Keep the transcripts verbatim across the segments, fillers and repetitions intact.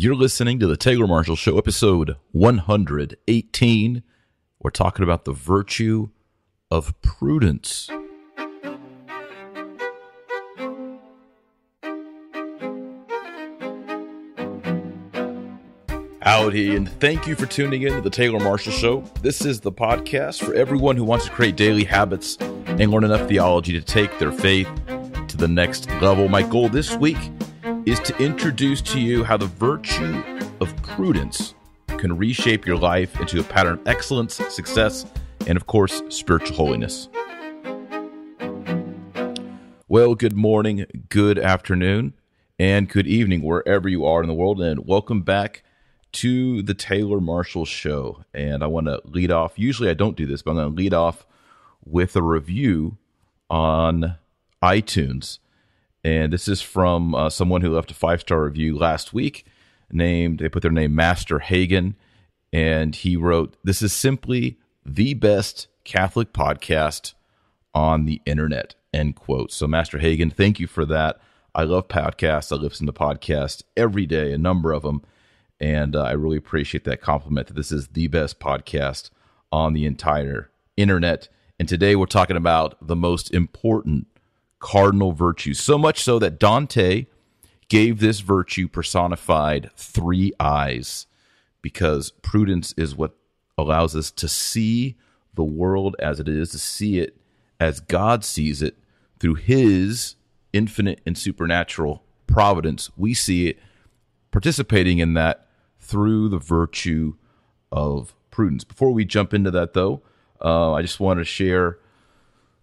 You're listening to the Taylor Marshall Show, episode one hundred eighteen. We're talking about the virtue of prudence. Howdy, and thank you for tuning in to the Taylor Marshall Show. This is the podcast for everyone who wants to create daily habits and learn enough theology to take their faith to the next level. My goal this week is to introduce to you how the virtue of prudence can reshape your life into a pattern of excellence, success, and of course, spiritual holiness. Well, good morning, good afternoon, and good evening wherever you are in the world, and welcome back to the Taylor Marshall Show. And I want to lead off, usually I don't do this, but I'm going to lead off with a review on iTunes. And this is from uh, someone who left a five-star review last week, named, they put their name, Master Hagen, and he wrote, "This is simply the best Catholic podcast on the internet," end quote. So Master Hagen, thank you for that. I love podcasts. I listen to podcasts every day, a number of them. And uh, I really appreciate that compliment that this is the best podcast on the entire internet. And today we're talking about the most important cardinal virtue, so much so that Dante gave this virtue personified three eyes, because prudence is what allows us to see the world as it is, to see it as God sees it through his infinite and supernatural providence. We see it participating in that through the virtue of prudence. Before we jump into that, though, uh, I just want to share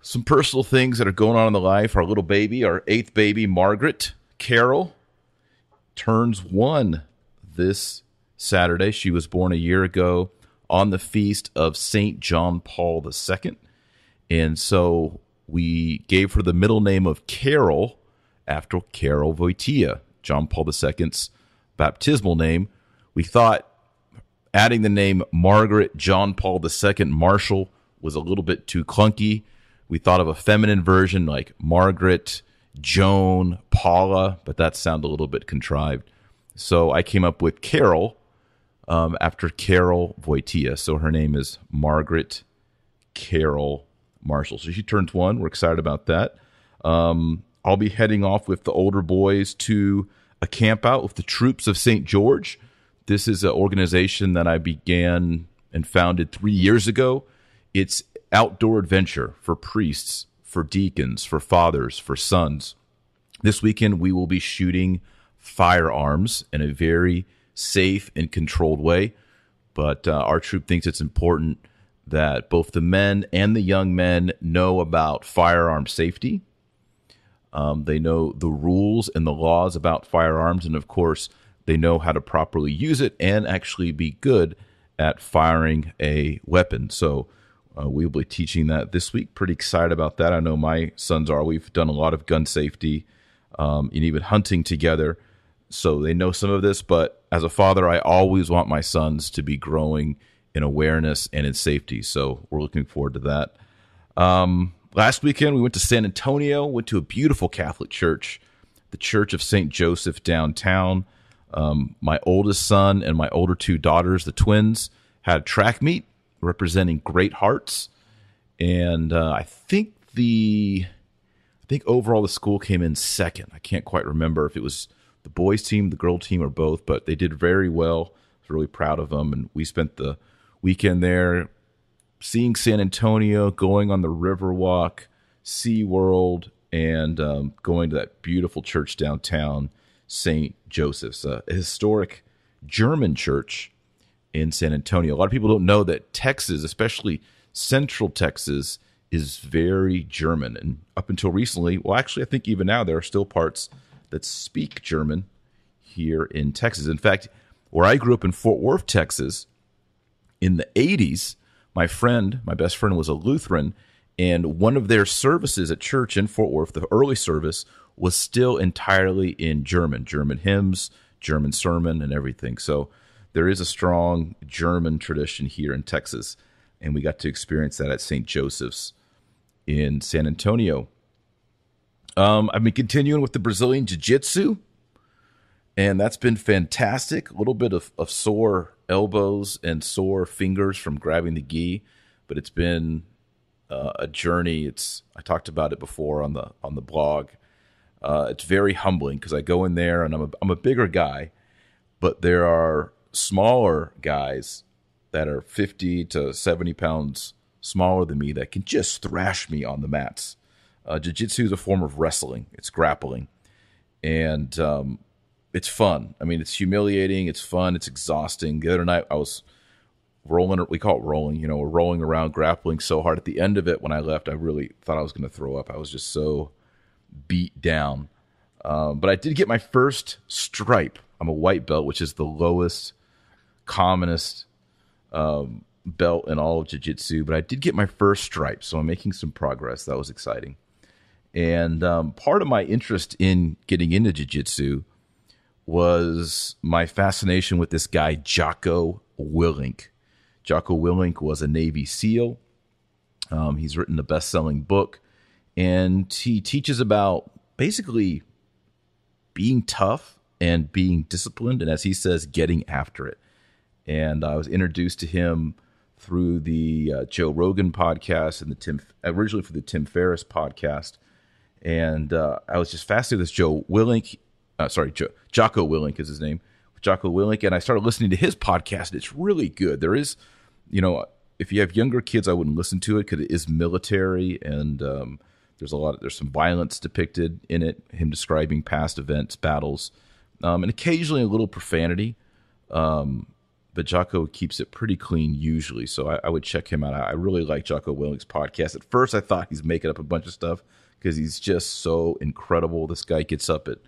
some personal things that are going on in the life. Our little baby, our eighth baby, Margaret Carol, turns one this Saturday. She was born a year ago on the feast of Saint John Paul the Second. And so we gave her the middle name of Carol after Karol Wojtyła, John Paul the Second's baptismal name. We thought adding the name Margaret John Paul the Second Marshall was a little bit too clunky. We thought of a feminine version like Margaret, Joan, Paula, but that sounded a little bit contrived. So I came up with Carol um, after Karol Wojtyła. So her name is Margaret Carol Marshall. So she turns one. We're excited about that. Um, I'll be heading off with the older boys to a camp out with the Troops of Saint George. This is an organization that I began and founded three years ago. It's outdoor adventure for priests, for deacons, for fathers, for sons. This weekend, we will be shooting firearms in a very safe and controlled way. But uh, our troop thinks it's important that both the men and the young men know about firearm safety. Um, they know the rules and the laws about firearms, and of course, they know how to properly use it and actually be good at firing a weapon. So uh, we'll be teaching that this week. Pretty excited about that. I know my sons are. We've done a lot of gun safety um, and even hunting together, so they know some of this. But as a father, I always want my sons to be growing in awareness and in safety. So we're looking forward to that. Um, last weekend, we went to San Antonio, went to a beautiful Catholic church, the Church of Saint Joseph downtown. Um, my oldest son and my older two daughters, the twins, had track meet representing Great Hearts, and uh, I think the I think overall the school came in second. I can't quite remember if it was the boys' team, the girl team, or both, but they did very well. I was really proud of them, and we spent the weekend there, seeing San Antonio, going on the Riverwalk, SeaWorld, and um, going to that beautiful church downtown, Saint Joseph's, a historic German church in San Antonio. A lot of people don't know that Texas, especially central Texas, is very German. And up until recently, well, actually, I think even now there are still parts that speak German here in Texas. In fact, where I grew up in Fort Worth, Texas, in the eighties, my friend, my best friend was a Lutheran, and one of their services at church in Fort Worth, the early service, was still entirely in German, German hymns, German sermon, and everything. So there is a strong German tradition here in Texas, and we got to experience that at Saint Joseph's in San Antonio. Um, I've been continuing with the Brazilian Jiu-Jitsu, And that's been fantastic. A little bit of, of sore elbows and sore fingers from grabbing the gi, but it's been uh, a journey. It's I talked about it before on the on the blog. Uh, it's very humbling because I go in there and I'm a, I'm a bigger guy, but there are smaller guys that are fifty to seventy pounds smaller than me that can just thrash me on the mats. Uh, Jiu-Jitsu is a form of wrestling. It's grappling. And um, it's fun. I mean, it's humiliating. It's fun. It's exhausting. The other night I was rolling, we call it rolling, you know, we're rolling around grappling so hard. At the end of it, when I left, I really thought I was going to throw up. I was just so beat down. Um, but I did get my first stripe. I'm a white belt, which is the lowest, commonest um, belt in all of jiu-jitsu. But I did get my first stripe, so I'm making some progress. That was exciting. And um, part of my interest in getting into jiu-jitsu was my fascination with this guy, Jocko Willink. Jocko Willink was a Navy SEAL. Um, he's written a best-selling book. And he teaches about basically being tough and being disciplined, and as he says, getting after it. And I was introduced to him through the uh, Joe Rogan podcast and the Tim, originally for the Tim Ferriss podcast. And uh, I was just fascinated with this Joe Willink, uh, sorry, jo- Jocko Willink is his name, Jocko Willink. And I started listening to his podcast. It's really good. There is, you know, if you have younger kids, I wouldn't listen to it because it is military and um, there's a lot of, there's some violence depicted in it, him describing past events, battles, um, and occasionally a little profanity. Um, but Jocko keeps it pretty clean usually, so I, I would check him out. I really like Jocko Willink's podcast. At first, I thought he's making up a bunch of stuff because he's just so incredible. This guy gets up at,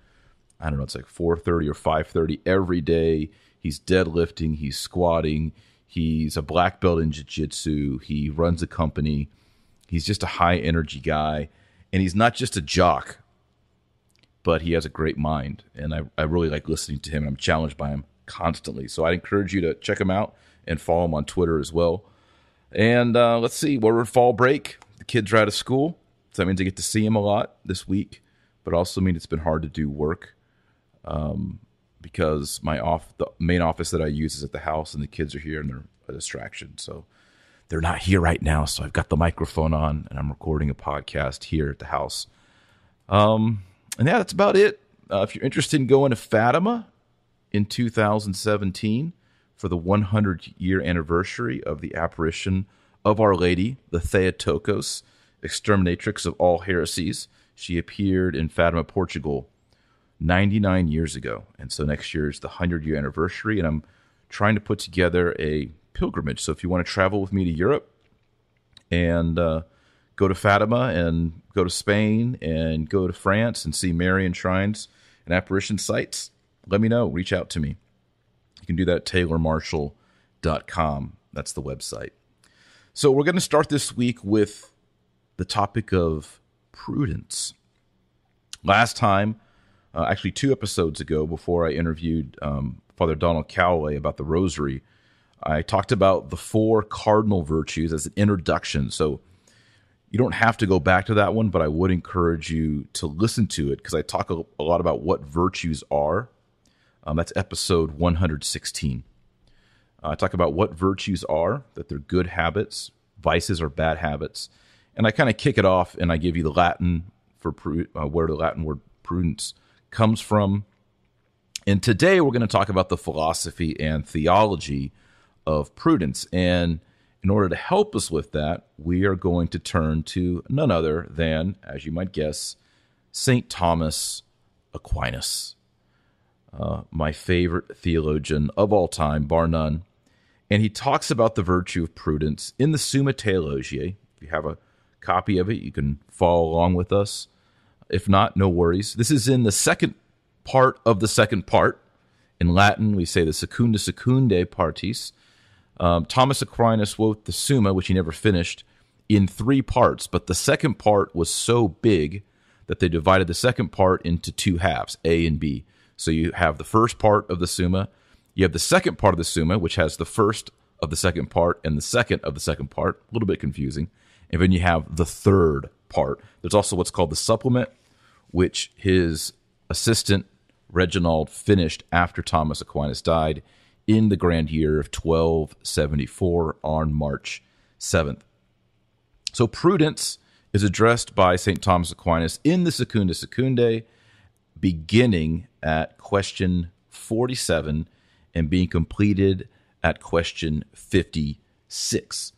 I don't know, it's like four thirty or five thirty every day. He's deadlifting. He's squatting. He's a black belt in jiu-jitsu. He runs a company. He's just a high-energy guy, and he's not just a jock, but he has a great mind, and I, I really like listening to him. I'm challenged by him constantly, so I'd encourage you to check him out and follow him on Twitter as well. And uh, let's see, we're in fall break. The kids are out of school, so that means I get to see him a lot this week, but also means it's been hard to do work um, because my off the main office that I use is at the house, and the kids are here, and they're a distraction, so... They're not here right now, so I've got the microphone on, and I'm recording a podcast here at the house. Um, and yeah, that's about it. Uh, if you're interested in going to Fatima in two thousand seventeen for the one hundred year anniversary of the apparition of Our Lady, the Theotokos, exterminatrix of all heresies, she appeared in Fatima, Portugal, ninety-nine years ago. And so next year is the one hundred year anniversary, and I'm trying to put together a pilgrimage. So if you want to travel with me to Europe and uh, go to Fatima and go to Spain and go to France and see Marian shrines and apparition sites, let me know. Reach out to me. You can do that at taylor marshall dot com. That's the website. So we're going to start this week with the topic of prudence. Last time, uh, actually two episodes ago, before I interviewed um, Father Donald Calloway about the rosary, I talked about the four cardinal virtues as an introduction. So you don't have to go back to that one, but I would encourage you to listen to it because I talk a, a lot about what virtues are. Um, that's episode one hundred sixteen. Uh, I talk about what virtues are, that they're good habits, vices are bad habits. And I kind of kick it off and I give you the Latin for pru- uh, where the Latin word prudence comes from. And today we're going to talk about the philosophy and theology of prudence. And in order to help us with that, we are going to turn to none other than, as you might guess, Saint Thomas Aquinas, uh, my favorite theologian of all time, bar none. And he talks about the virtue of prudence in the Summa Theologiae. If you have a copy of it, you can follow along with us. If not, no worries. This is in the second part of the second part. In Latin, we say the Secunda Secundae Partis. Um, Thomas Aquinas wrote the Summa, which he never finished, in three parts, but the second part was so big that they divided the second part into two halves, A and B. So you have the first part of the Summa, you have the second part of the Summa, which has the first of the second part and the second of the second part, a little bit confusing, and then you have the third part. There's also what's called the supplement, which his assistant Reginald finished after Thomas Aquinas died in the grand year of twelve seventy-four on March seventh. So prudence is addressed by Saint Thomas Aquinas in the Secunda Secundae, beginning at question forty-seven and being completed at question fifty-six.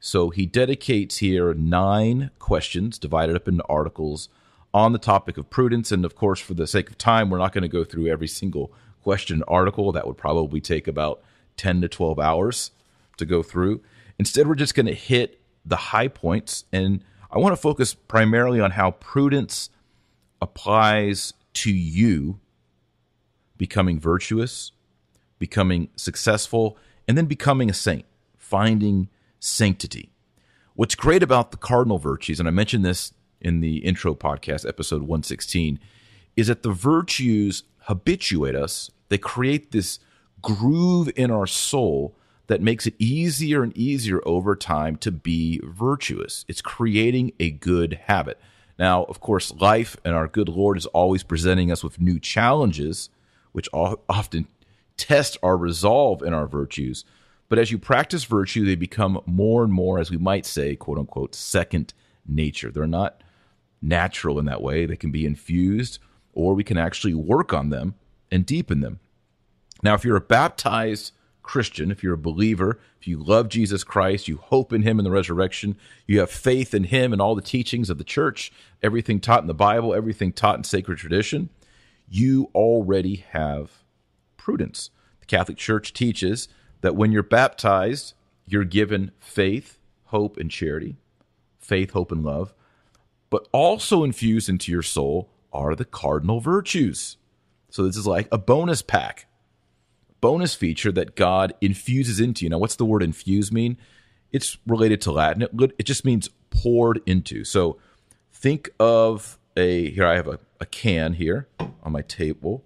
So he dedicates here nine questions divided up into articles on the topic of prudence. And of course, for the sake of time, we're not going to go through every single question article. That would probably take about ten to twelve hours to go through. Instead, we're just going to hit the high points. And I want to focus primarily on how prudence applies to you becoming virtuous, becoming successful, and then becoming a saint, finding sanctity. What's great about the cardinal virtues, and I mentioned this in the intro podcast, episode one sixteen, is that the virtues habituate us. They create this groove in our soul that makes it easier and easier over time to be virtuous. It's creating a good habit. Now, of course, life and our good Lord is always presenting us with new challenges, which often test our resolve in our virtues. But as you practice virtue, they become more and more, as we might say, quote unquote, second nature. They're not natural in that way. They can be infused, or we can actually work on them and deepen them. Now, if you're a baptized Christian, if you're a believer, if you love Jesus Christ, you hope in him in the resurrection, you have faith in him and all the teachings of the church, everything taught in the Bible, everything taught in sacred tradition, you already have prudence. The Catholic Church teaches that when you're baptized, you're given faith, hope, and charity, faith, hope, and love, but also infused into your soul are the cardinal virtues. So this is like a bonus pack, bonus feature that God infuses into you. Now, what's the word infuse mean? It's related to Latin. It, it just means poured into. So think of a, here I have a, a can here on my table.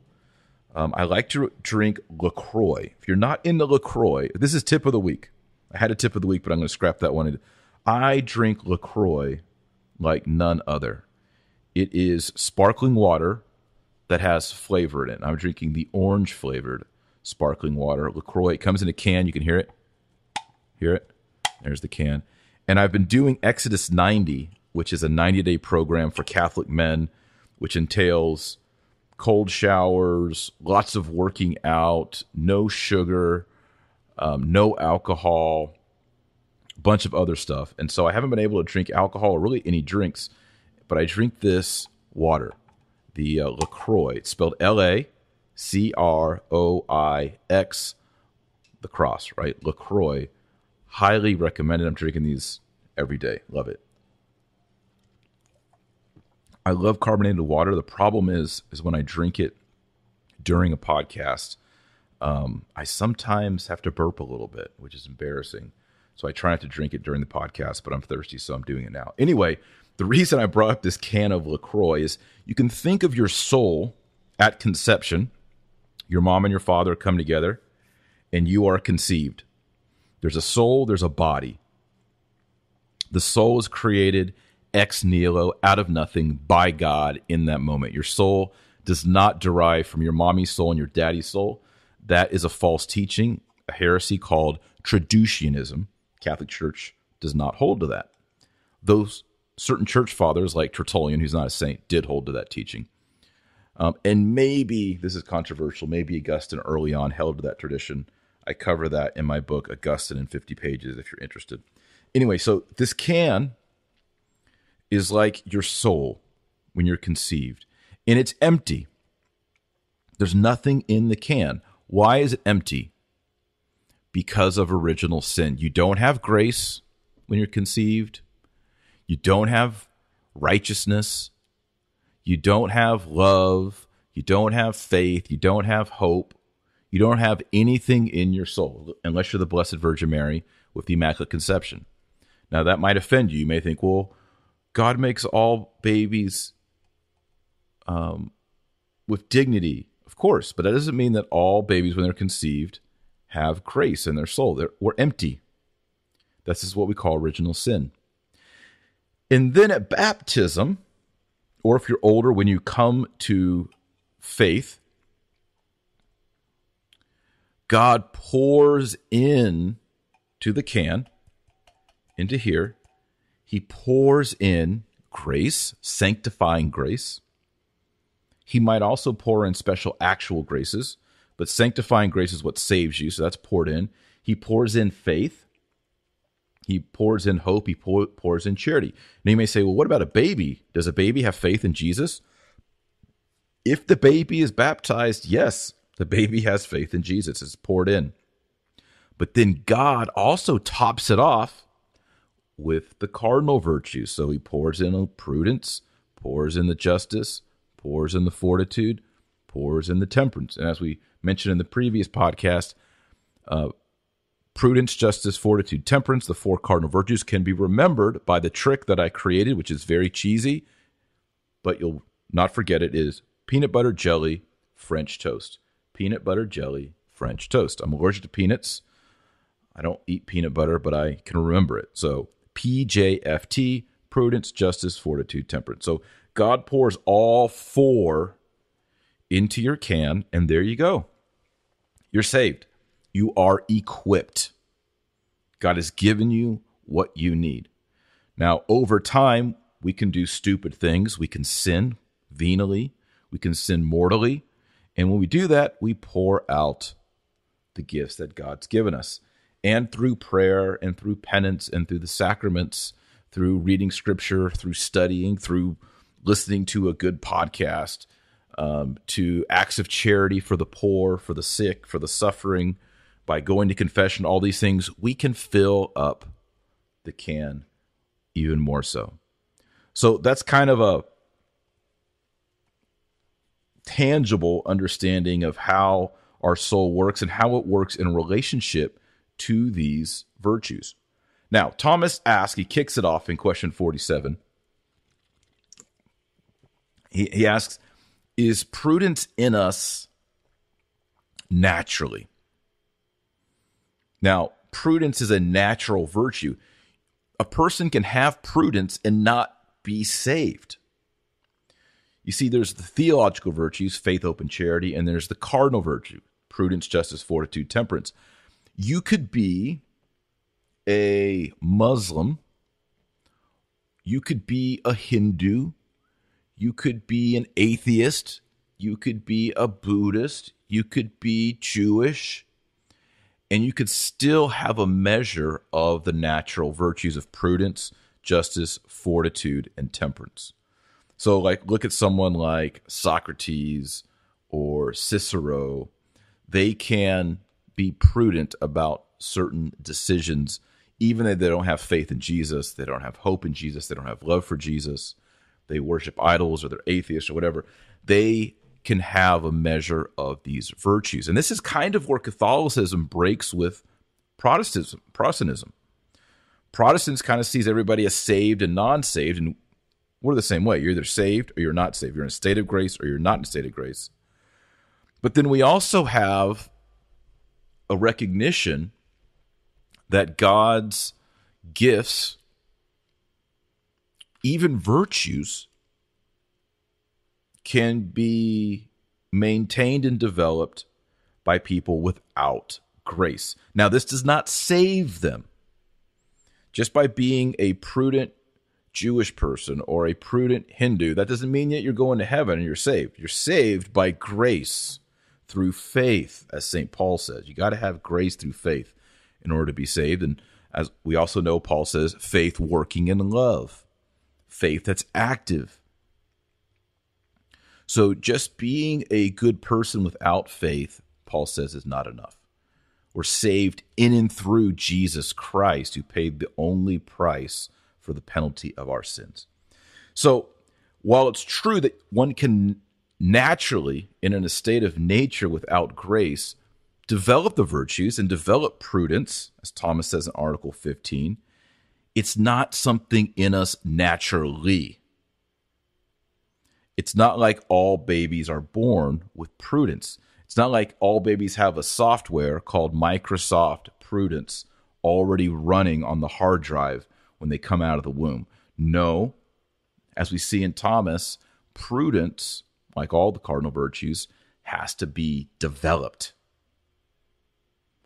Um, I like to drink LaCroix. If you're not into LaCroix, this is tip of the week. I had a tip of the week, but I'm going to scrap that one. I drink LaCroix like none other. It is sparkling water that has flavor in it. I'm drinking the orange-flavored sparkling water, LaCroix. It comes in a can. You can hear it. Hear it? There's the can. And I've been doing Exodus ninety, which is a ninety-day program for Catholic men, which entails cold showers, lots of working out, no sugar, um, no alcohol, a bunch of other stuff. And so I haven't been able to drink alcohol or really any drinks, but I drink this water, the uh, LaCroix. It's spelled L A C R O I X, the cross, right? LaCroix. Highly recommended. I'm drinking these every day. Love it. I love carbonated water. The problem is, is when I drink it during a podcast, um, I sometimes have to burp a little bit, which is embarrassing. So I try not to drink it during the podcast, but I'm thirsty, so I'm doing it now. Anyway, the reason I brought up this can of LaCroix is you can think of your soul at conception. Your mom and your father come together, and you are conceived. There's a soul, there's a body. The soul is created ex nihilo, out of nothing, by God in that moment. Your soul does not derive from your mommy's soul and your daddy's soul. That is a false teaching, a heresy called traducianism. Catholic Church does not hold to that. Those certain church fathers, like Tertullian, who's not a saint, did hold to that teaching. Um, and maybe, this is controversial, maybe Augustine early on held to that tradition. I cover that in my book, Augustine in fifty pages, if you're interested. Anyway, so this can is like your soul when you're conceived, and it's empty. There's nothing in the can. Why is it empty? Because of original sin. You don't have grace when you're conceived. You don't have righteousness. You don't have love. You don't have faith. You don't have hope. You don't have anything in your soul, unless you're the Blessed Virgin Mary with the Immaculate Conception. Now, that might offend you. You may think, well, God makes all babies um, with dignity, of course, but that doesn't mean that all babies, when they're conceived, have grace in their soul. They're, we're empty. This is what we call original sin. And then at baptism, or if you're older, when you come to faith, God pours in to the can, into here. He pours in grace, sanctifying grace. He might also pour in special actual graces, but sanctifying grace is what saves you, so that's poured in. He pours in faith. He pours in hope. He pour, pours in charity. Now you may say, well, what about a baby? Does a baby have faith in Jesus? If the baby is baptized, yes, the baby has faith in Jesus. It's poured in. But then God also tops it off with the cardinal virtues. So he pours in prudence, pours in the justice, pours in the fortitude, pours in the temperance. And as we mentioned in the previous podcast, uh, prudence, justice, fortitude, temperance, the four cardinal virtues can be remembered by the trick that I created, which is very cheesy, but you'll not forget it, is peanut butter jelly, French toast. Peanut butter jelly, French toast. I'm allergic to peanuts. I don't eat peanut butter, but I can remember it. So P J F T, prudence, justice, fortitude, temperance. So God pours all four into your can, and there you go. You're saved. You are equipped. God has given you what you need. Now, over time, we can do stupid things. We can sin venally. We can sin mortally. And when we do that, we pour out the gifts that God's given us. And through prayer and through penance and through the sacraments, through reading scripture, through studying, through listening to a good podcast, um, to acts of charity for the poor, for the sick, for the suffering, by going to confession, all these things, we can fill up the can even more so. So that's kind of a tangible understanding of how our soul works and how it works in relationship to these virtues. Now, Thomas asks, he kicks it off in question forty-seven. He, he asks, is prudence in us naturally? Now, prudence is a natural virtue. A person can have prudence and not be saved. You see, there's the theological virtues, faith, hope, and charity, and there's the cardinal virtue, prudence, justice, fortitude, temperance. You could be a Muslim, you could be a Hindu, you could be an atheist, you could be a Buddhist, you could be Jewish, and you could still have a measure of the natural virtues of prudence, justice, fortitude, and temperance. So, like, look at someone like Socrates or Cicero. They can be prudent about certain decisions, even though they don't have faith in Jesus, they don't have hope in Jesus, they don't have love for Jesus, they worship idols or they're atheists or whatever, they can have a measure of these virtues. And this is kind of where Catholicism breaks with Protestantism. Protestantism. Protestants kind of sees everybody as saved and non-saved, and we're the same way. You're either saved or you're not saved. You're in a state of grace or you're not in a state of grace. But then we also have a recognition that God's gifts, even virtues, can be maintained and developed by people without grace. Now, this does not save them. Just by being a prudent Jewish person or a prudent Hindu, that doesn't mean that you're going to heaven and you're saved. You're saved by grace. Through faith, as Saint Paul says. You got to have grace through faith in order to be saved. And as we also know, Paul says, faith working in love. Faith that's active. So just being a good person without faith, Paul says, is not enough. We're saved in and through Jesus Christ, who paid the only price for the penalty of our sins. So while it's true that one can naturally, and in a state of nature without grace, develop the virtues and develop prudence, as Thomas says in Article fifteen, it's not something in us naturally. It's not like all babies are born with prudence. It's not like all babies have a software called Microsoft Prudence already running on the hard drive when they come out of the womb. No, as we see in Thomas, prudence, like all the cardinal virtues, has to be developed.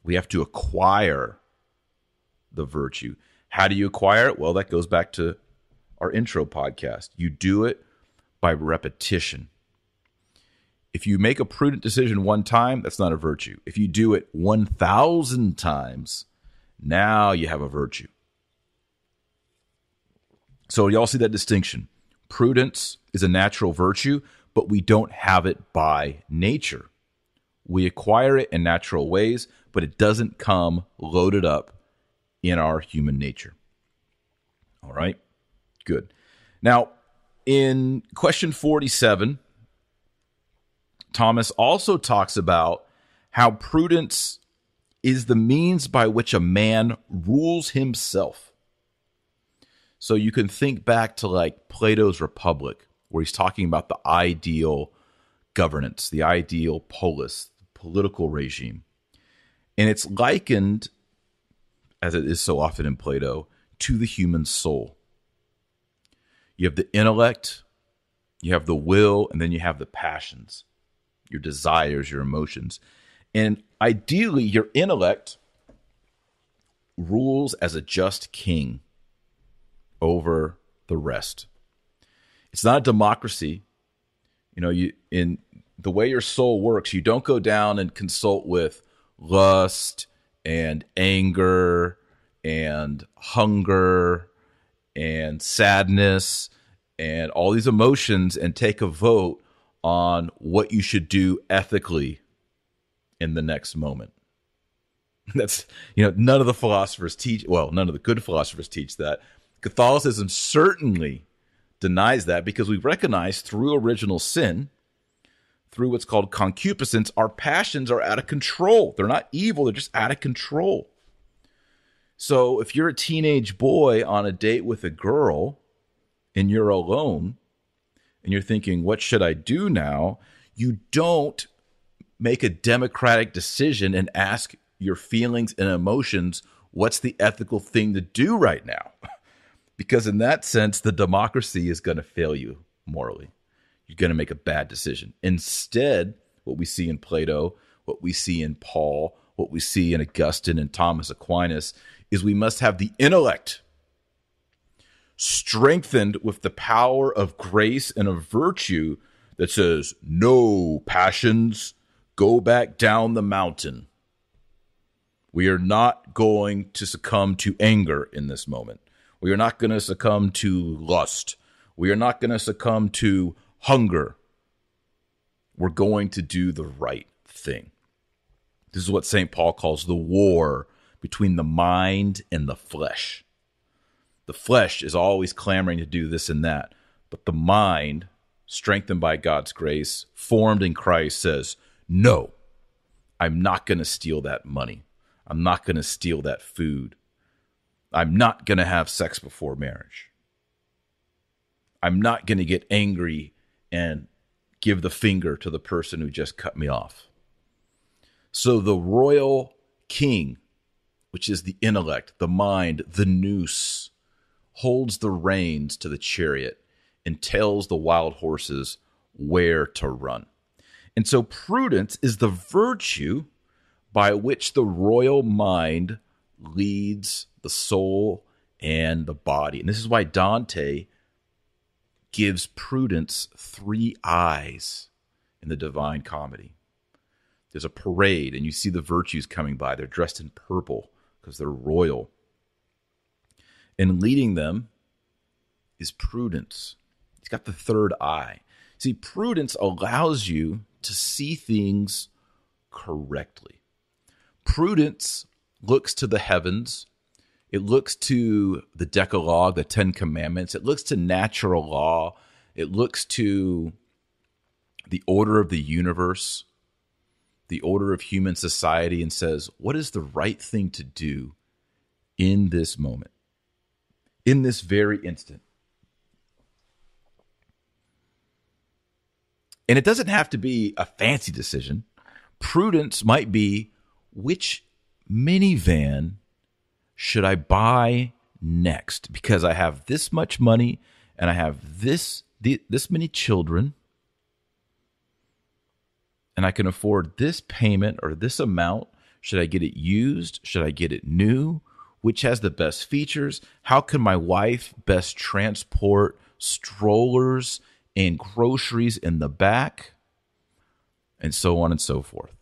We have to acquire the virtue. How do you acquire it? Well, that goes back to our intro podcast. You do it by repetition. If you make a prudent decision one time, that's not a virtue. If you do it one thousand times, now you have a virtue. So y'all see that distinction. Prudence is a natural virtue, but we don't have it by nature. We acquire it in natural ways, but it doesn't come loaded up in our human nature. All right? Good. Now, in question forty-seven, Thomas also talks about how prudence is the means by which a man rules himself. So you can think back to like Plato's Republic, where he's talking about the ideal governance, the ideal polis, the political regime. And it's likened, as it is so often in Plato, to the human soul. You have the intellect, you have the will, and then you have the passions, your desires, your emotions. And ideally, your intellect rules as a just king over the rest. It's not a democracy. You know, you in the way your soul works, you don't go down and consult with lust and anger and hunger and sadness and all these emotions and take a vote on what you should do ethically in the next moment. That's, you know, none of the philosophers teach, well, none of the good philosophers teach that. Catholicism certainly denies that, because we recognize through original sin, through what's called concupiscence, our passions are out of control. They're not evil, they're just out of control. So if you're a teenage boy on a date with a girl and you're alone and you're thinking, what should I do now? You don't make a democratic decision and ask your feelings and emotions, what's the ethical thing to do right now? Because in that sense, the democracy is going to fail you morally. You're going to make a bad decision. Instead, what we see in Plato, what we see in Paul, what we see in Augustine and Thomas Aquinas, is we must have the intellect strengthened with the power of grace and of virtue that says, no passions, go back down the mountain. We are not going to succumb to anger in this moment. We are not going to succumb to lust. We are not going to succumb to hunger. We're going to do the right thing. This is what Saint Paul calls the war between the mind and the flesh. The flesh is always clamoring to do this and that, but the mind, strengthened by God's grace, formed in Christ, says, no, I'm not going to steal that money. I'm not going to steal that food. I'm not going to have sex before marriage. I'm not going to get angry and give the finger to the person who just cut me off. So the royal king, which is the intellect, the mind, the nous, holds the reins to the chariot and tells the wild horses where to run. And so prudence is the virtue by which the royal mind leads the soul and the body. And this is why Dante gives prudence three eyes in the Divine Comedy. There's a parade, and you see the virtues coming by. They're dressed in purple because they're royal. And leading them is prudence. It's got the third eye. See, prudence allows you to see things correctly. Prudence looks to the heavens. It looks to the Decalogue, the Ten Commandments. It looks to natural law. It looks to the order of the universe, the order of human society, and says, what is the right thing to do in this moment, in this very instant? And it doesn't have to be a fancy decision. Prudence might be, which minivan should I buy next? Because I have this much money and I have this this many children and I can afford this payment or this amount Should I get it used? Should I get it new? Which has the best features? How can my wife best transport strollers and groceries in the back? And so on and so forth.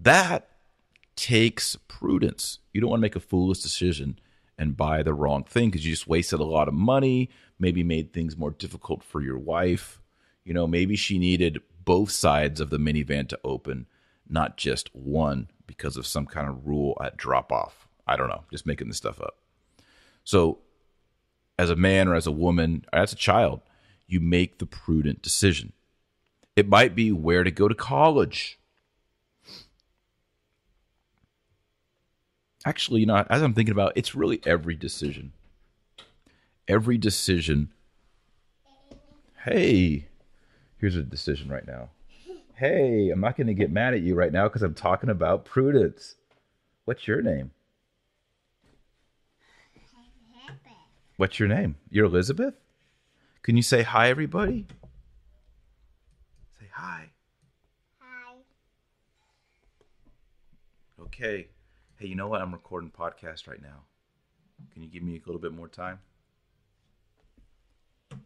That takes prudence. You don't want to make a foolish decision and buy the wrong thing because you just wasted a lot of money, maybe made things more difficult for your wife. You know, maybe she needed both sides of the minivan to open, not just one because of some kind of rule at drop-off. I don't know, just making this stuff up. So as a man or as a woman, or as a child, you make the prudent decision. It might be where to go to college. Actually, you know, as I'm thinking about it, it's really every decision. Every decision. Hey, here's a decision right now. Hey, I'm not going to get mad at you right now because I'm talking about prudence. What's your name? Elizabeth. What's your name? You're Elizabeth? Can you say hi, everybody? Say hi. Hi. Okay. Hey, you know what? I'm recording a podcast right now. Can you give me a little bit more time? All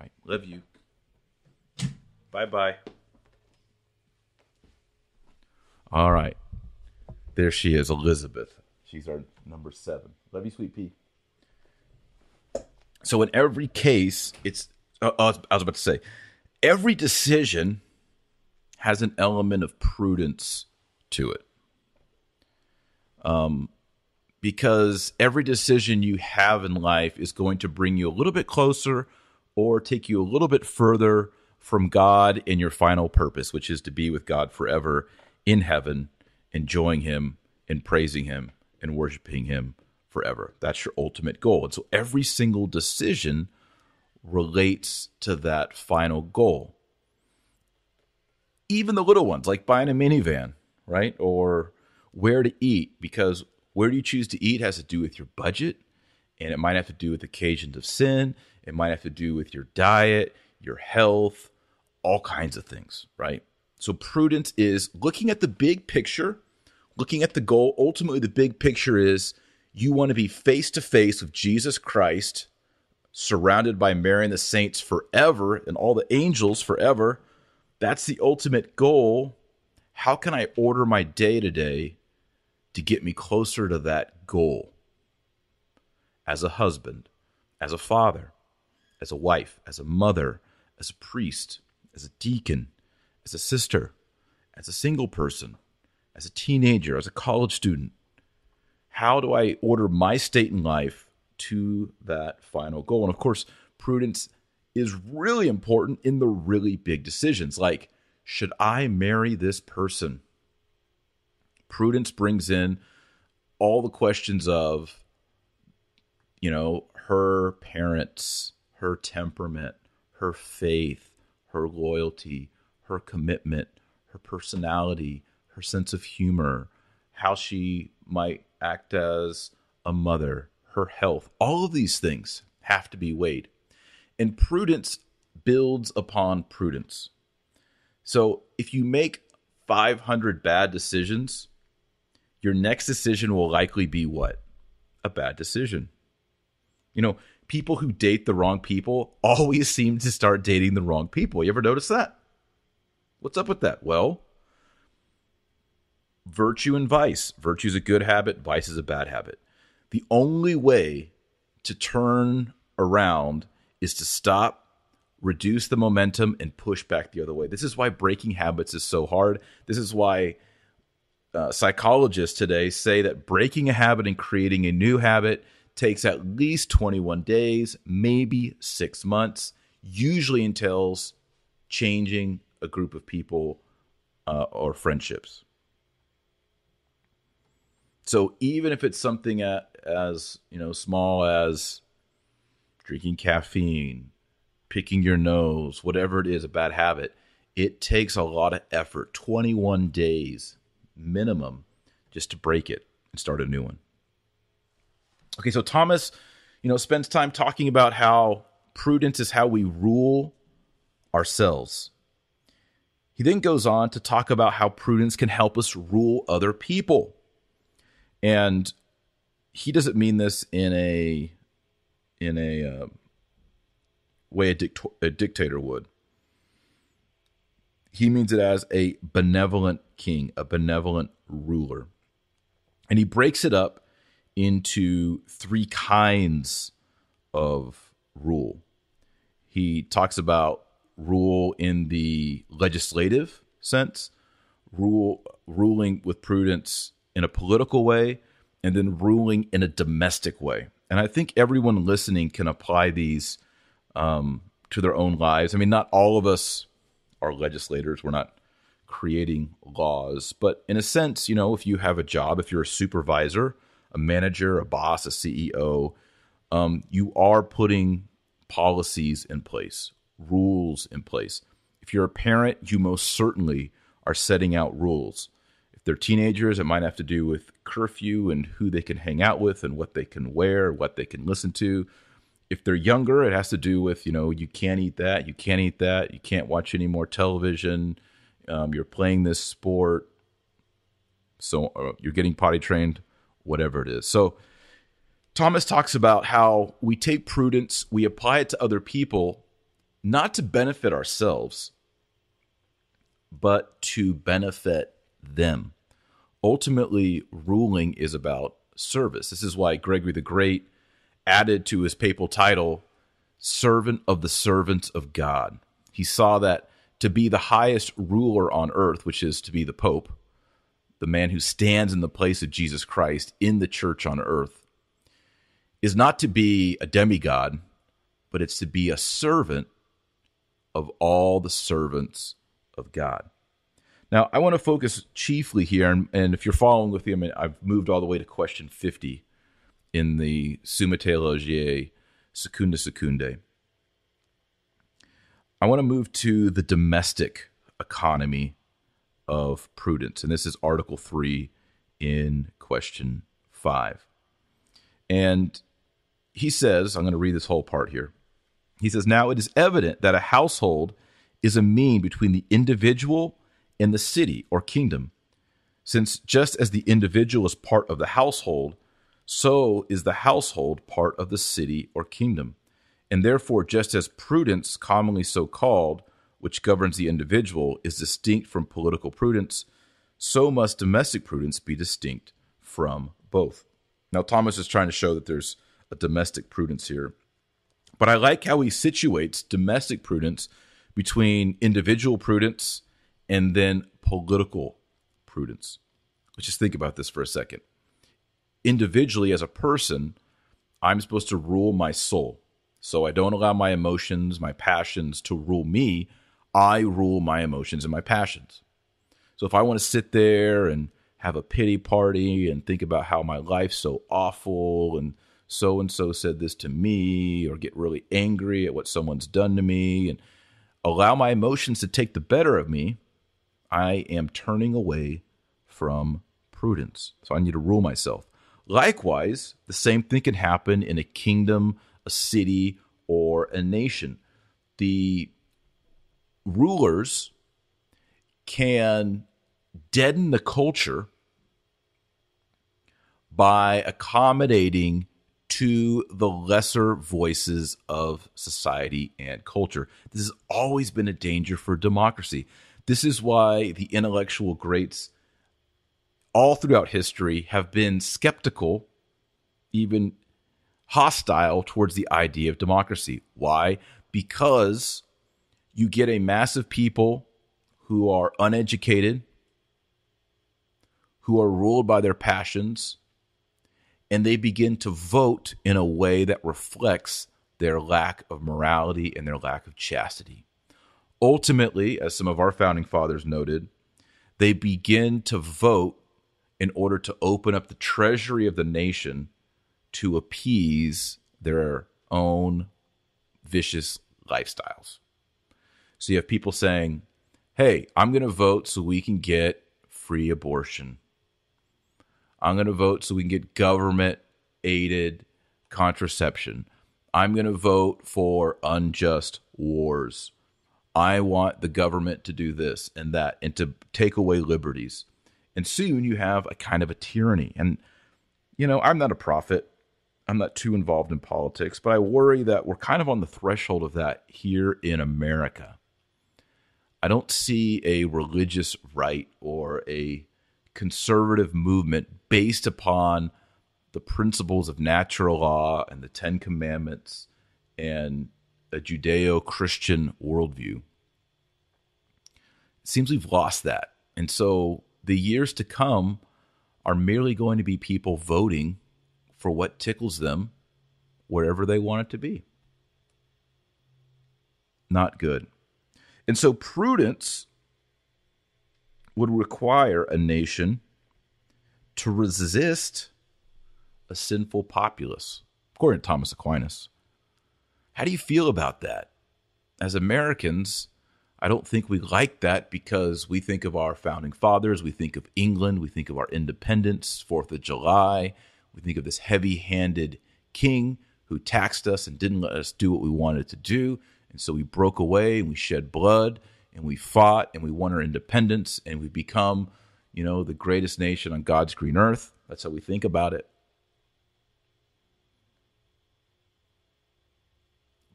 right. Love you. Bye-bye. All right. There she is, Elizabeth. She's our number seven. Love you, sweet pea. So in every case, it's uh, I was about to say, every decision has an element of prudence to it. Um, because every decision you have in life is going to bring you a little bit closer or take you a little bit further from God and your final purpose, which is to be with God forever in heaven, enjoying him and praising him and worshiping him forever. That's your ultimate goal. And so every single decision relates to that final goal. Even the little ones, like buying a minivan, right? Or where to eat, because where you choose to eat has to do with your budget, and it might have to do with occasions of sin. It might have to do with your diet, your health, all kinds of things, right? So prudence is looking at the big picture, looking at the goal. Ultimately, the big picture is you want to be face-to-face with Jesus Christ, surrounded by Mary and the saints forever and all the angels forever. That's the ultimate goal. How can I order my day today to get me closer to that goal? As a husband, as a father, as a wife, as a mother, as a priest, as a deacon, as a sister, as a single person, as a teenager, as a college student. How do I order my state in life to that final goal? And of course, prudence is really important in the really big decisions. Like, should I marry this person? Prudence brings in all the questions of, you know, her parents, her temperament, her faith, her loyalty, her commitment, her personality, her sense of humor, how she might act as a mother, her health. All of these things have to be weighed. And prudence builds upon prudence. So if you make five hundred bad decisions, your next decision will likely be what? A bad decision. You know, people who date the wrong people always seem to start dating the wrong people. You ever notice that? What's up with that? Well, virtue and vice. Virtue is a good habit. Vice is a bad habit. The only way to turn around is to stop, reduce the momentum, and push back the other way. This is why breaking habits is so hard. This is why uh, psychologists today say that breaking a habit and creating a new habit takes at least twenty-one days, maybe six months, usually entails changing a group of people uh, or friendships. So even if it's something as, you know, small as drinking caffeine, picking your nose, whatever it is, a bad habit, it takes a lot of effort, twenty-one days minimum, just to break it and start a new one. Okay, so Thomas, you know, spends time talking about how prudence is how we rule ourselves. He then goes on to talk about how prudence can help us rule other people. And he doesn't mean this in a in a uh, way a, dict- a dictator would. He means it as a benevolent king, a benevolent ruler. And he breaks it up into three kinds of rule. He talks about rule in the legislative sense, rule ruling with prudence in a political way, and then ruling in a domestic way. And I think everyone listening can apply these um, to their own lives. I mean, not all of us are legislators. We're not creating laws. But in a sense, you know, if you have a job, if you're a supervisor, a manager, a boss, a C E O, um, you are putting policies in place, rules in place. If you're a parent, you most certainly are setting out rules. If they're teenagers, it might have to do with curfew and who they can hang out with and what they can wear, what they can listen to. If they're younger, it has to do with, you know, you can't eat that, you can't eat that, you can't watch any more television, um, you're playing this sport, so uh, you're getting potty trained, whatever it is. So Thomas talks about how we take prudence, we apply it to other people, not to benefit ourselves, but to benefit them. Ultimately, ruling is about service. This is why Gregory the Great added to his papal title, Servant of the Servants of God. He saw that to be the highest ruler on earth, which is to be the Pope, the man who stands in the place of Jesus Christ in the church on earth, is not to be a demigod, but it's to be a servant of all the servants of God. Now, I want to focus chiefly here, and, and if you're following with me, I mean, I've moved all the way to question fifty in the Summa Theologiae, Secunda Secundae. I want to move to the domestic economy of prudence, and this is Article three in question five. And he says, I'm going to read this whole part here. He says, now it is evident that a household is a mean between the individual and the city or kingdom, since just as the individual is part of the household, so is the household part of the city or kingdom. And therefore, just as prudence, commonly so called, which governs the individual, is distinct from political prudence, so must domestic prudence be distinct from both. Now, Thomas is trying to show that there's a domestic prudence here. But I like how he situates domestic prudence between individual prudence and then political prudence. Let's just think about this for a second. Individually, as a person, I'm supposed to rule my soul. So I don't allow my emotions, my passions to rule me. I rule my emotions and my passions. So if I want to sit there and have a pity party and think about how my life's so awful and so-and-so said this to me, or get really angry at what someone's done to me, and allow my emotions to take the better of me, I am turning away from prudence. So I need to rule myself. Likewise, the same thing can happen in a kingdom, a city, or a nation. The rulers can deaden the culture by accommodating to the lesser voices of society and culture. This has always been a danger for democracy. This is why the intellectual greats all throughout history have been skeptical, even hostile towards the idea of democracy. Why? Because you get a mass of people who are uneducated, who are ruled by their passions, and they begin to vote in a way that reflects their lack of morality and their lack of chastity. Ultimately, as some of our founding fathers noted, they begin to vote in order to open up the treasury of the nation to appease their own vicious lifestyles. So you have people saying, hey, I'm going to vote so we can get free abortion. I'm going to vote so we can get government-aided contraception. I'm going to vote for unjust wars. I want the government to do this and that and to take away liberties. And soon you have a kind of a tyranny. And, you know, I'm not a prophet. I'm not too involved in politics, but I worry that we're kind of on the threshold of that here in America. I don't see a religious right or a conservative movement based upon the principles of natural law and the Ten Commandments and a Judeo-Christian worldview. It seems we've lost that. And so the years to come are merely going to be people voting for what tickles them wherever they want it to be. Not good. And so prudence would require a nation to resist a sinful populace, according to Thomas Aquinas. How do you feel about that? As Americans, I don't think we like that because we think of our founding fathers, we think of England, we think of our independence, fourth of July, we think of this heavy-handed king who taxed us and didn't let us do what we wanted to do, and so we broke away and we shed blood and we fought and we won our independence and we become, you know, the greatest nation on God's green earth. That's how we think about it.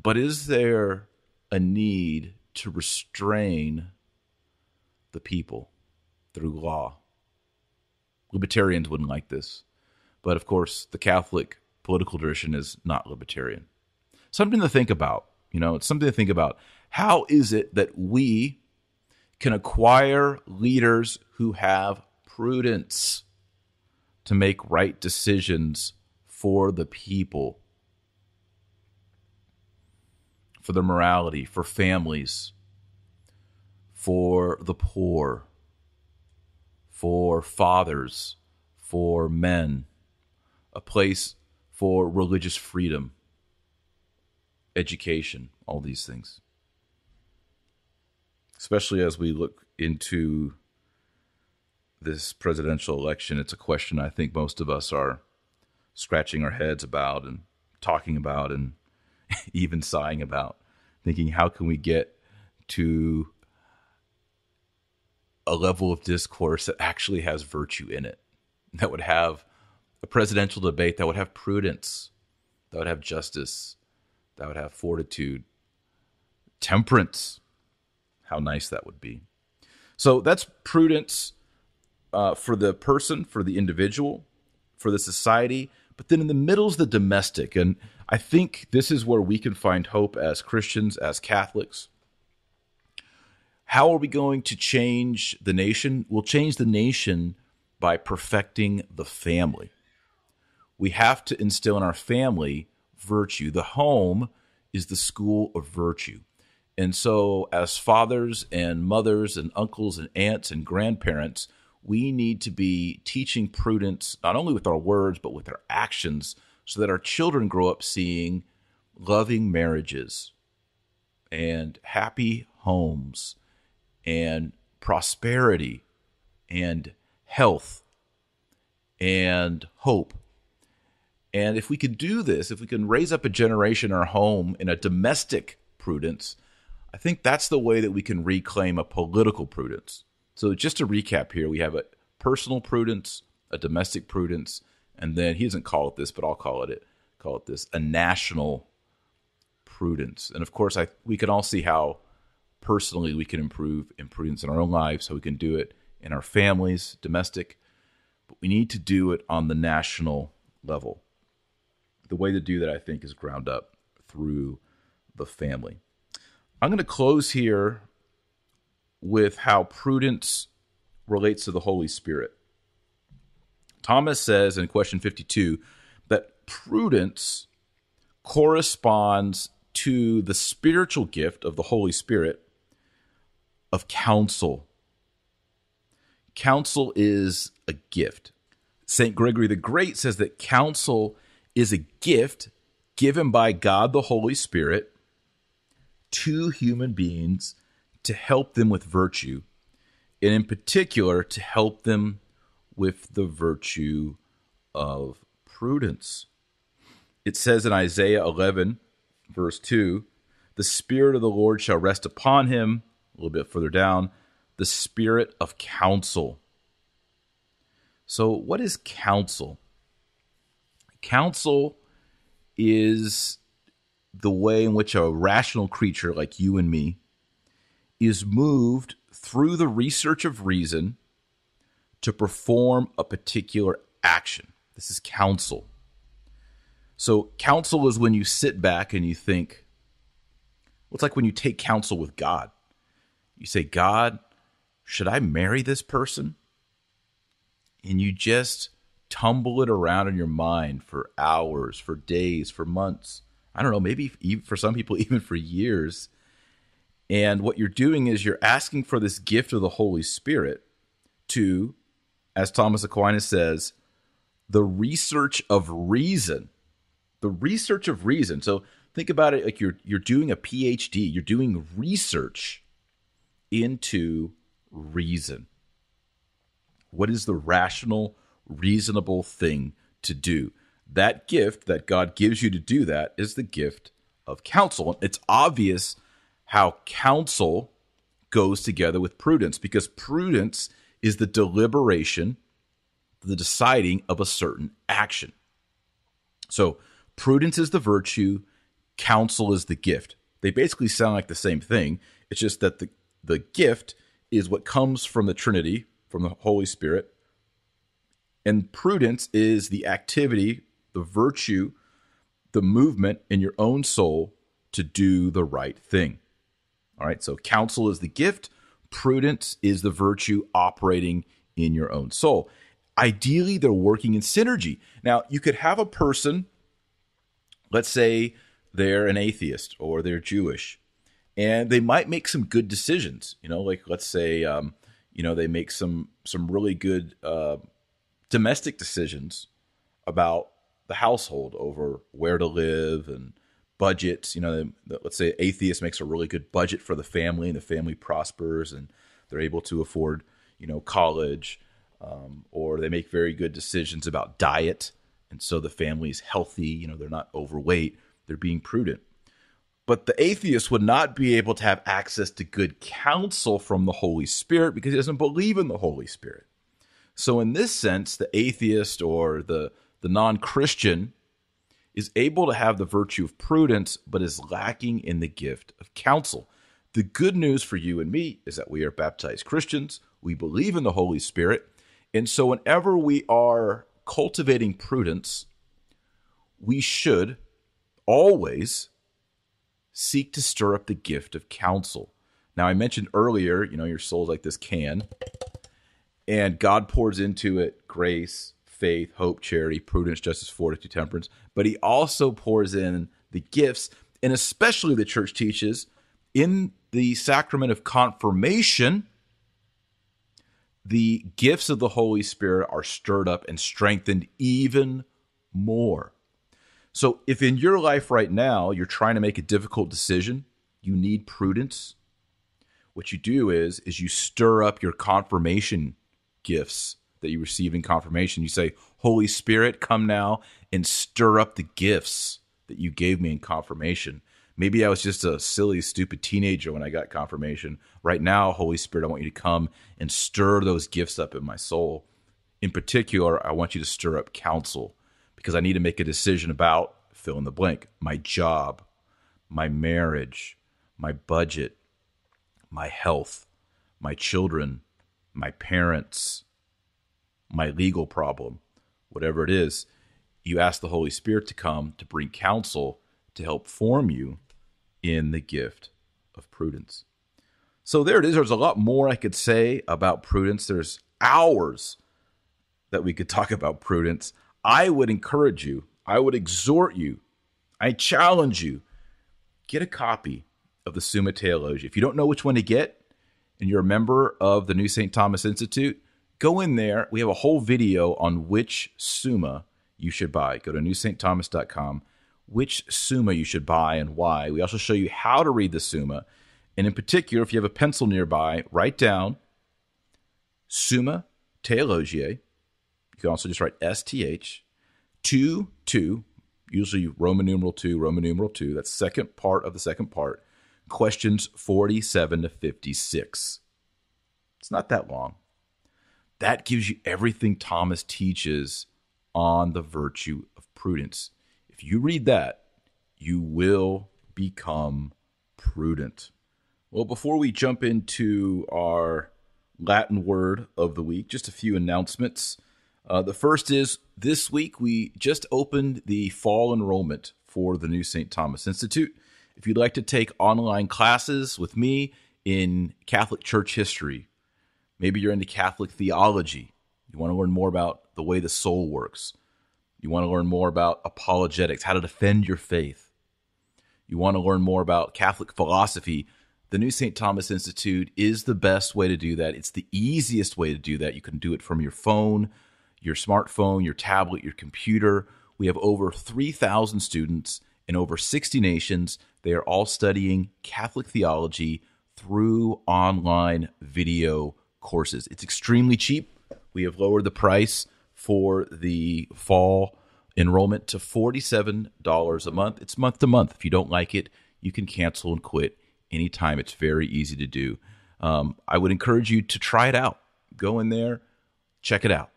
But is there a need to restrain the people through law? Libertarians wouldn't like this. But, of course, the Catholic political tradition is not libertarian. Something to think about. You know, it's something to think about. How is it that we can acquire leaders who have prudence to make right decisions for the people? For their morality, for families, for the poor, for fathers, for men, a place for religious freedom, education, all these things. Especially as we look into this presidential election, it's a question I think most of us are scratching our heads about and talking about and even sighing about, thinking how can we get to a level of discourse that actually has virtue in it, that would have a presidential debate, that would have prudence, that would have justice, that would have fortitude, temperance. How nice that would be. So that's prudence uh, for the person, for the individual, for the society. But then in the middle is the domestic. And I think this is where we can find hope as Christians, as Catholics. How are we going to change the nation? We'll change the nation by perfecting the family. We have to instill in our family virtue. The home is the school of virtue. And so as fathers and mothers and uncles and aunts and grandparents, we need to be teaching prudence, not only with our words, but with our actions, so that our children grow up seeing loving marriages and happy homes and prosperity and health and hope. And if we can do this, if we can raise up a generation or home in a domestic prudence, I think that's the way that we can reclaim a political prudence. So just to recap here, we have a personal prudence, a domestic prudence, and then he doesn't call it this, but I'll call it it, call it this, a national prudence. And of course, I we can all see how personally we can improve in prudence in our own lives, so we can do it in our families, domestic, but we need to do it on the national level. The way to do that, I think, is ground up through the family. I'm going to close here with how prudence relates to the Holy Spirit. Thomas says in question fifty-two that prudence corresponds to the spiritual gift of the Holy Spirit of counsel. Counsel is a gift. Saint Gregory the Great says that counsel is a gift given by God the Holy Spirit to human beings to help them with virtue, and in particular, to help them with the virtue of prudence. It says in Isaiah eleven, verse two, The Spirit of the Lord shall rest upon him. A little bit further down, the Spirit of counsel. So what is counsel? Counsel is the way in which a rational creature like you and me is moved through the research of reason to perform a particular action. This is counsel. So counsel is when you sit back and you think, well, it's like when you take counsel with God. You say, God, should I marry this person? And you just tumble it around in your mind for hours, for days, for months. I don't know, maybe even for some people, even for years. And what you're doing is you're asking for this gift of the Holy Spirit to, as Thomas Aquinas says, the research of reason. The research of reason. So think about it like you're you're doing a P H D. You're doing research into reason. What is the rational, reasonable thing to do? That gift that God gives you to do that is the gift of counsel. It's obvious how counsel goes together with prudence, because prudence is the deliberation, the deciding of a certain action. So prudence is the virtue, counsel is the gift. They basically sound like the same thing. It's just that the, the gift is what comes from the Trinity, from the Holy Spirit, and prudence is the activity, the virtue, the movement in your own soul to do the right thing. All right, so counsel is the gift. Prudence is the virtue operating in your own soul. Ideally, they're working in synergy. Now, you could have a person, let's say they're an atheist or they're Jewish, and they might make some good decisions. You know, like let's say, um, you know, they make some some really good uh, domestic decisions about the household, over where to live and budgets. You know, let's say atheist makes a really good budget for the family, and the family prospers, and they're able to afford, you know, college, um, or they make very good decisions about diet, and so the family is healthy. You know, they're not overweight; they're being prudent. But the atheist would not be able to have access to good counsel from the Holy Spirit because he doesn't believe in the Holy Spirit. So, in this sense, the atheist or the the non-Christian is able to have the virtue of prudence, but is lacking in the gift of counsel. The good news for you and me is that we are baptized Christians. We believe in the Holy Spirit. And so whenever we are cultivating prudence, we should always seek to stir up the gift of counsel. Now, I mentioned earlier, you know, your soul's like this can, and God pours into it grace, faith, hope, charity, prudence, justice, fortitude, temperance. But he also pours in the gifts, and especially the church teaches in the sacrament of confirmation, the gifts of the Holy Spirit are stirred up and strengthened even more. So if in your life right now you're trying to make a difficult decision, you need prudence, what you do is, is you stir up your confirmation gifts that you receive in confirmation. You say, Holy Spirit, come now and stir up the gifts that you gave me in confirmation. Maybe I was just a silly, stupid teenager when I got confirmation. Right now, Holy Spirit, I want you to come and stir those gifts up in my soul. In particular, I want you to stir up counsel, because I need to make a decision about, fill in the blank, my job, my marriage, my budget, my health, my children, my parents, my legal problem, whatever it is. You ask the Holy Spirit to come to bring counsel to help form you in the gift of prudence. So there it is. There's a lot more I could say about prudence. There's hours that we could talk about prudence. I would encourage you, I would exhort you, I challenge you, get a copy of the Summa Theologiae. If you don't know which one to get, and you're a member of the New Saint Thomas Institute, go in there. We have a whole video on which Summa you should buy. Go to new saint thomas dot com, which Summa you should buy and why. We also show you how to read the Summa. And in particular, if you have a pencil nearby, write down Summa Theologiae. You can also just write S T H, two, two, usually Roman numeral two, Roman numeral two. That's second part of the second part. questions forty-seven to fifty-six. It's not that long. That gives you everything Thomas teaches on the virtue of prudence. If you read that, you will become prudent. Well, before we jump into our Latin word of the week, just a few announcements. Uh, the first is this week we just opened the fall enrollment for the New Saint Thomas Institute. If you'd like to take online classes with me in Catholic Church history, maybe you're into Catholic theology, you want to learn more about the way the soul works, you want to learn more about apologetics, how to defend your faith, you want to learn more about Catholic philosophy, the New Saint Thomas Institute is the best way to do that. It's the easiest way to do that. You can do it from your phone, your smartphone, your tablet, your computer. We have over three thousand students in over sixty nations. They are all studying Catholic theology through online video courses. It's extremely cheap. We have lowered the price for the fall enrollment to forty-seven dollars a month. It's month to month. If you don't like it, you can cancel and quit anytime. It's very easy to do. Um, I would encourage you to try it out. Go in there, check it out.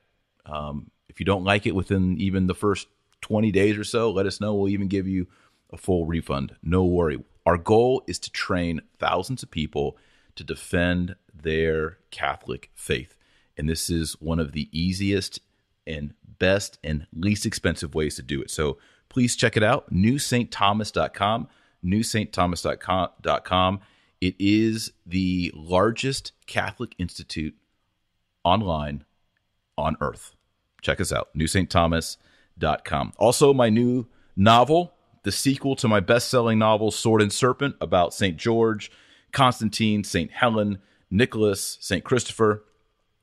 Um, if you don't like it within even the first twenty days or so, let us know. We'll even give you a full refund. No worry. Our goal is to train thousands of people to defend their Catholic faith. And this is one of the easiest and best and least expensive ways to do it. So please check it out. new saint thomas dot com. new saint thomas dot com. It is the largest Catholic institute online on earth. Check us out, new saint thomas dot com. Also, my new novel, the sequel to my best-selling novel, Sword and Serpent, about Saint George, Constantine, Saint Helen, Nicholas, Saint Christopher,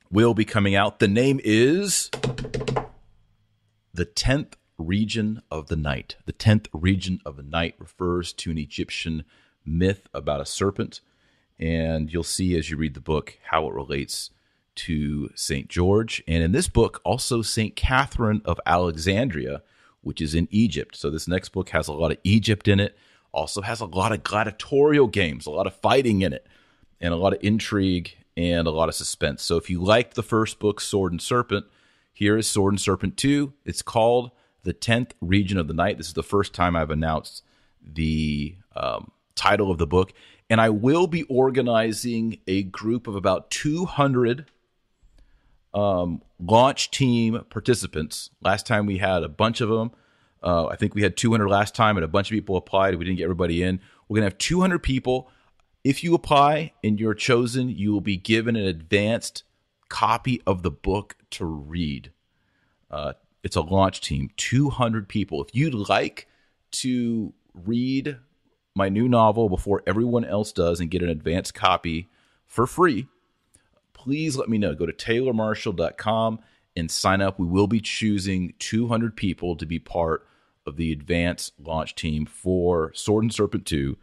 will be coming out. The name is The Tenth Region of the Night. The Tenth Region of the Night refers to an Egyptian myth about a serpent, and you'll see as you read the book how it relates to Saint George, and in this book, also Saint Catherine of Alexandria, which is in Egypt. So this next book has a lot of Egypt in it, also has a lot of gladiatorial games, a lot of fighting in it, and a lot of intrigue and a lot of suspense. So if you liked the first book, Sword and Serpent, here is Sword and Serpent two. It's called The Tenth Region of the Night. This is the first time I've announced the um, title of the book, and I will be organizing a group of about two hundred Um, launch team participants. Last time we had a bunch of them. Uh, I think we had two hundred last time, and a bunch of people applied. We didn't get everybody in. We're going to have two hundred people. If you apply and you're chosen, you will be given an advanced copy of the book to read. Uh, it's a launch team, two hundred people. If you'd like to read my new novel before everyone else does and get an advanced copy for free, please let me know. Go to taylor marshall dot com and sign up. We will be choosing two hundred people to be part of the advanced launch team for Sword and Serpent two,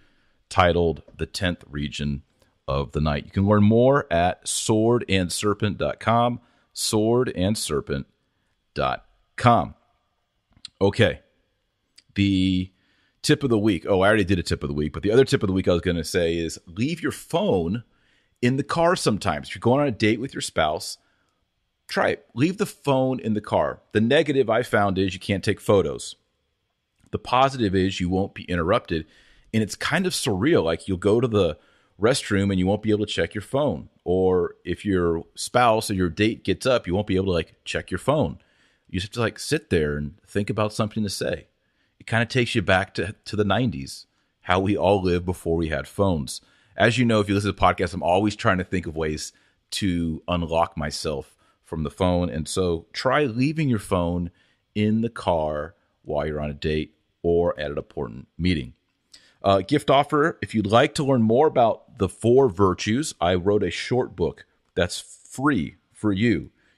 titled The tenth Region of the Night. You can learn more at sword and serpent dot com, sword and serpent dot com. Okay, the tip of the week. Oh, I already did a tip of the week, but the other tip of the week I was going to say is leave your phone in the car sometimes. If you're going on a date with your spouse, try it. Leave the phone in the car. The negative I found is you can't take photos. The positive is you won't be interrupted. And it's kind of surreal. Like you'll go to the restroom and you won't be able to check your phone. Or if your spouse or your date gets up, you won't be able to like check your phone. You just have to like sit there and think about something to say. It kind of takes you back to, to the nineties, how we all lived before we had phones. As you know, if you listen to podcasts, I'm always trying to think of ways to unlock myself from the phone. And so try leaving your phone in the car while you're on a date or at an important meeting. Uh, gift offer, if you'd like to learn more about the four virtues, I wrote a short book that's free for you.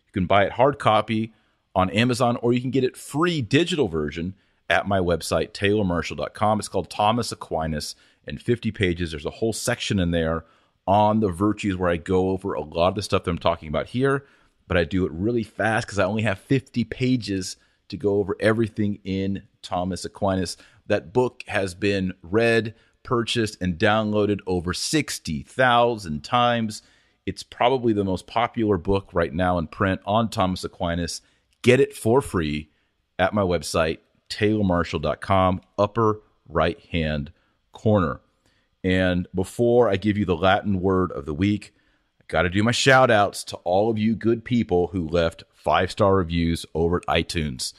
You can buy it hard copy on Amazon, or you can get it free digital version at my website, taylor marshall dot com. It's called Thomas Aquinas and fifty pages. There's a whole section in there on the virtues where I go over a lot of the stuff that I'm talking about here, but I do it really fast because I only have fifty pages to go over everything in Thomas Aquinas. That book has been read, purchased and downloaded over sixty thousand times. It's probably the most popular book right now in print on Thomas Aquinas. Get it for free at my website, taylor marshall dot com, upper right-hand corner. And before I give you the Latin word of the week, I got to do my shout-outs to all of you good people who left five-star reviews over at iTunes.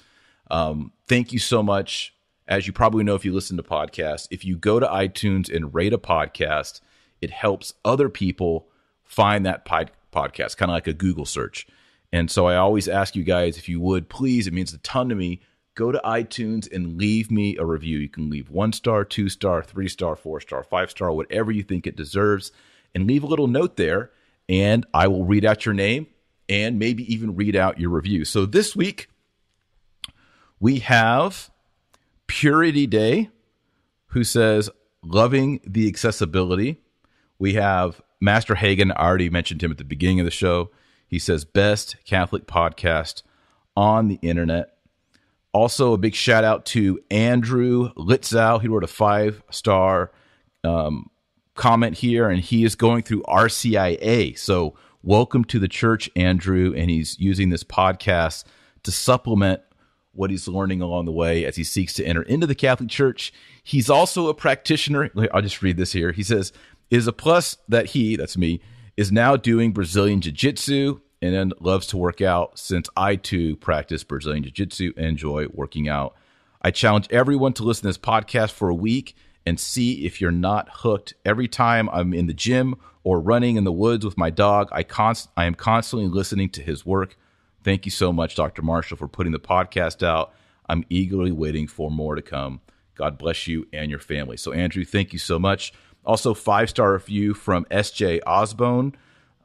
Um, thank you so much. As you probably know if you listen to podcasts, if you go to iTunes and rate a podcast, it helps other people find that pod- podcast, kind of like a Google search. And so I always ask you guys, if you would, please, it means a ton to me, go to iTunes and leave me a review. You can leave one star, two star, three star, four star, five star, whatever you think it deserves, and leave a little note there, and I will read out your name and maybe even read out your review. So this week, we have Purity Day, who says, loving the accessibility. We have Master Hagen. I already mentioned him at the beginning of the show. He says, best Catholic podcast on the internet. Also, a big shout out to Andrew Litzow. He wrote a five-star um, comment here, and he is going through R C I A. So welcome to the church, Andrew, and he's using this podcast to supplement what he's learning along the way as he seeks to enter into the Catholic Church. He's also a practitioner. I'll just read this here. He says, it is a plus that he, that's me, is now doing Brazilian Jiu-Jitsu and then loves to work out, since I, too, practice Brazilian Jiu-Jitsu and enjoy working out. I challenge everyone to listen to this podcast for a week and see if you're not hooked. Every time I'm in the gym or running in the woods with my dog, I, const- I am constantly listening to his work. Thank you so much, Doctor Marshall, for putting the podcast out. I'm eagerly waiting for more to come. God bless you and your family. So, Andrew, thank you so much. Also, five-star review from S J Osbone.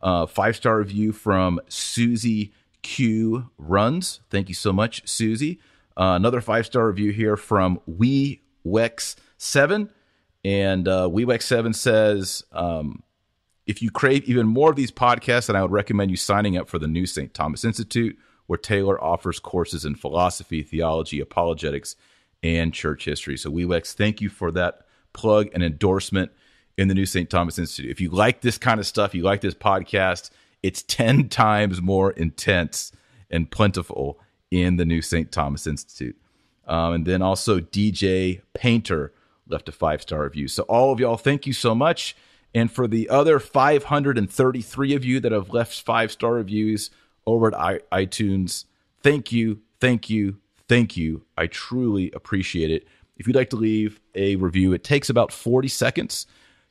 Uh, five-star review from Susie Q Runs. Thank you so much, Susie. Uh, another five-star review here from WeWex seven. And uh, WeWex seven says, um, if you crave even more of these podcasts, then I would recommend you signing up for the New Saint Thomas Institute, where Taylor offers courses in philosophy, theology, apologetics, and church history. So, WeWex, thank you for that plug and endorsement in the New Saint Thomas Institute. If you like this kind of stuff, you like this podcast, it's ten times more intense and plentiful in the New Saint Thomas Institute. Um, and then also D J Painter left a five-star review. So, all of y'all, thank you so much. And for the other five hundred thirty-three of you that have left five-star reviews over at iTunes, thank you, thank you, thank you. I truly appreciate it. If you'd like to leave a review, it takes about forty seconds.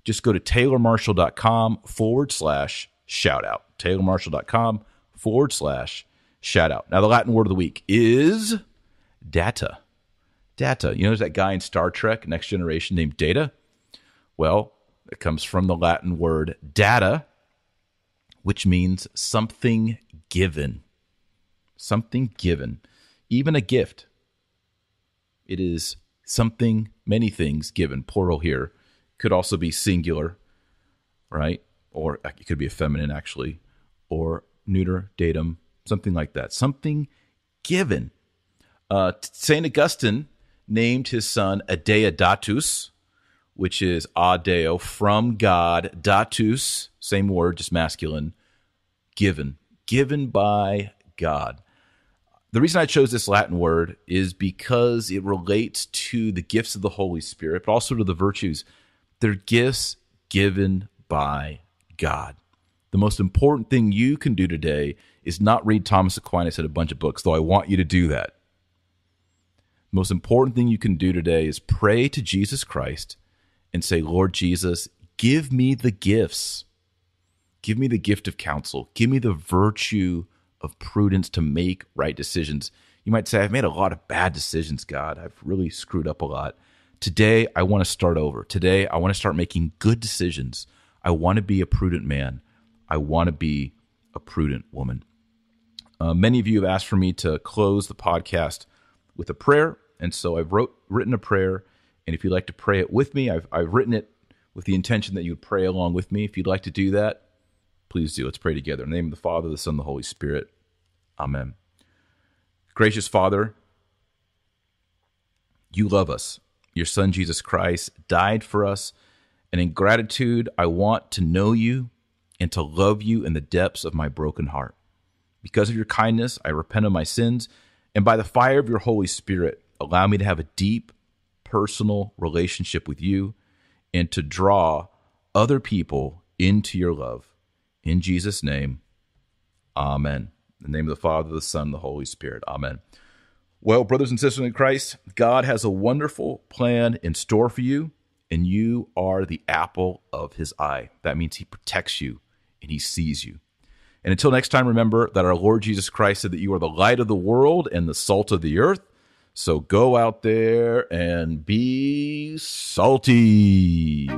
Just go to taylor marshall dot com forward slash shout out. taylor marshall dot com forward slash shout out. Now, the Latin word of the week is data. Data. You know, there's that guy in Star Trek, Next Generation, named Data? Well, it comes from the Latin word data, which means something given. Something given. Even a gift. It is something, many things given. Plural here. Could also be singular, right? Or it could be a feminine, actually. Or neuter, datum, something like that. Something given. Uh, Saint Augustine named his son a Deodatus, which is adeo, from God, datus, same word, just masculine, given, given by God. The reason I chose this Latin word is because it relates to the gifts of the Holy Spirit, but also to the virtues. They're gifts given by God. The most important thing you can do today is not read Thomas Aquinas and a bunch of books, though I want you to do that. The most important thing you can do today is pray to Jesus Christ and say, Lord Jesus, give me the gifts. Give me the gift of counsel. Give me the virtue of prudence to make right decisions. You might say, I've made a lot of bad decisions, God. I've really screwed up a lot. Today, I want to start over. Today, I want to start making good decisions. I want to be a prudent man. I want to be a prudent woman. Uh, many of you have asked for me to close the podcast with a prayer, and so I've wrote written a prayer. And if you'd like to pray it with me, I've, I've written it with the intention that you would pray along with me. If you'd like to do that, please do. Let's pray together. In the name of the Father, the Son, and the Holy Spirit. Amen. Gracious Father, you love us. your son, Jesus Christ, died for us. And in gratitude, I want to know you and to love you in the depths of my broken heart. Because of your kindness, I repent of my sins. And by the fire of your Holy Spirit, allow me to have a deep personal relationship with you and to draw other people into your love. In Jesus' name, amen. In the name of the Father, the Son, and the Holy Spirit. Amen. Well, brothers and sisters in Christ, God has a wonderful plan in store for you, and you are the apple of his eye. That means he protects you and he sees you. And until next time, remember that our Lord Jesus Christ said that you are the light of the world and the salt of the earth. So go out there and be salty.